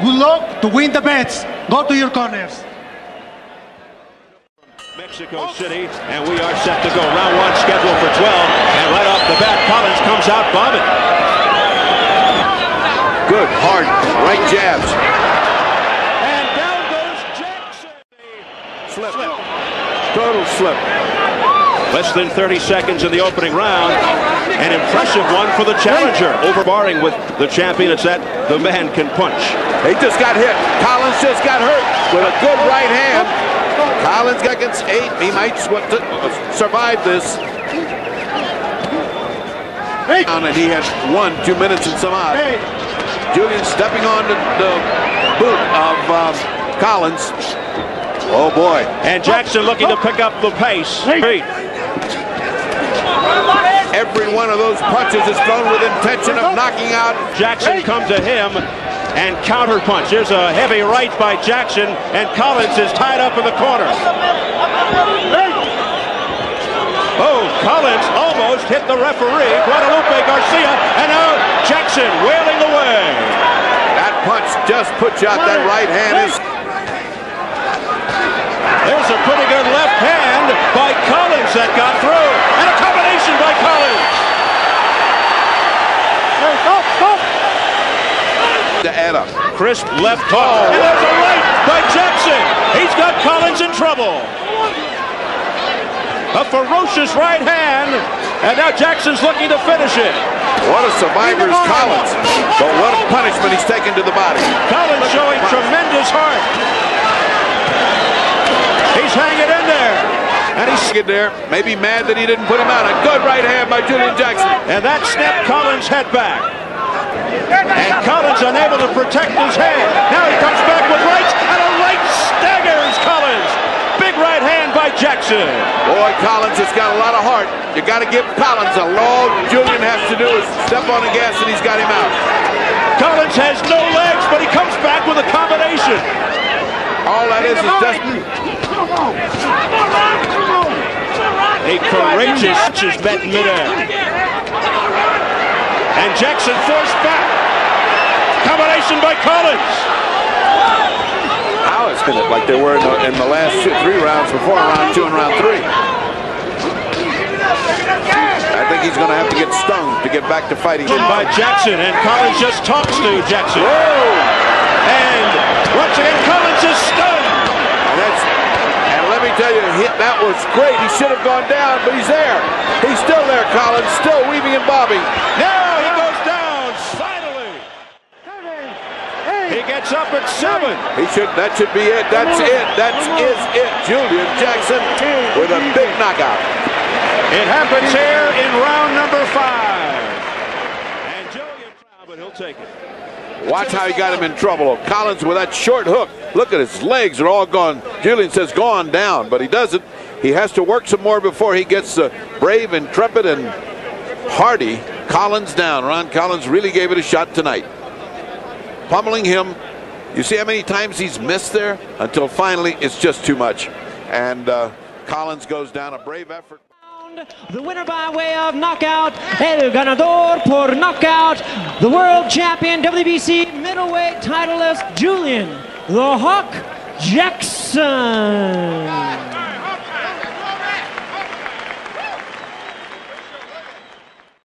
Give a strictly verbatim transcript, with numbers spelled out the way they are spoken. Good luck to win the bets. Go to your corners. Mexico City, and we are set to go. Round one scheduled for twelve, and right off the bat, Collins comes out bombing. Good, hard, right jabs. And down goes Jackson. Flip. Slip. Total slip. Less than thirty seconds in the opening round. An impressive one for the challenger, overbarring with the champion. It's that the man can punch. He just got hit. Collins just got hurt with a good right hand. Collins got against eight. He might survive this. Hey. And he has one, two minutes and some odd. Hey. Julian stepping on the, the boot of uh, Collins. Oh boy. And Jackson looking to pick up the pace. Hey. Every one of those punches is thrown with intention of knocking out. Jackson comes to him and counterpunch. There's a heavy right by Jackson, and Collins is tied up in the corner. Oh, Collins almost hit the referee, Guadalupe Garcia, and now Jackson wailing away. That punch just puts out that right hand. There's a pretty good left hand by Collins that got through, and a combination by Collins. Hey, stop, stop. To add up. Crisp left hook, oh. And there's a right by Jackson. He's got Collins in trouble. A ferocious right hand, and now Jackson's looking to finish it. What a survivor is Collins, but what a punishment he's taken to the body. Collins showing tremendous heart. He's hanging in there, and he's in there, maybe mad that he didn't put him out. A good right hand by Julian Jackson. And that snapped Collins' head back. And Collins unable to protect his head. Now he comes back with rights, and a right staggers Collins. Big right hand by Jackson. Boy, Collins has got a lot of heart. You got to give Collins a long. Julian has to do is step on the gas, and he's got him out. Collins has no legs, but he comes back with a combination. All that is is just... A courageous is met midair. And Jackson forced back. Combination by Collins. Now it's gonna like they were in the, in the last two, three rounds before, round two and round three. I think he's gonna have to get stung to get back to fighting. By Jackson, and Collins just talks to Jackson. Whoa. And once again, Collins is stunned. And that's. Let me tell you, that was great. He should have gone down, but he's there. He's still there, Collins, still weaving and bobbing. Now he goes down, finally. He gets up at seven. He should. That should be it. That's it. That is it. Julian Jackson with a big knockout. It happens here in round number five. And Julian, but he'll take it. Watch how he got him in trouble. Collins with that short hook. Look at his legs are all gone. Julian says go on down, but he doesn't. He has to work some more before he gets uh, brave, intrepid, and hardy. Collins down. Ron Collins really gave it a shot tonight. Pummeling him. You see how many times he's missed there? Until finally it's just too much. And uh, Collins goes down. A brave effort. The winner by way of knockout, el ganador por knockout, the world champion W B C middleweight titleist Julian "The Hawk" Jackson.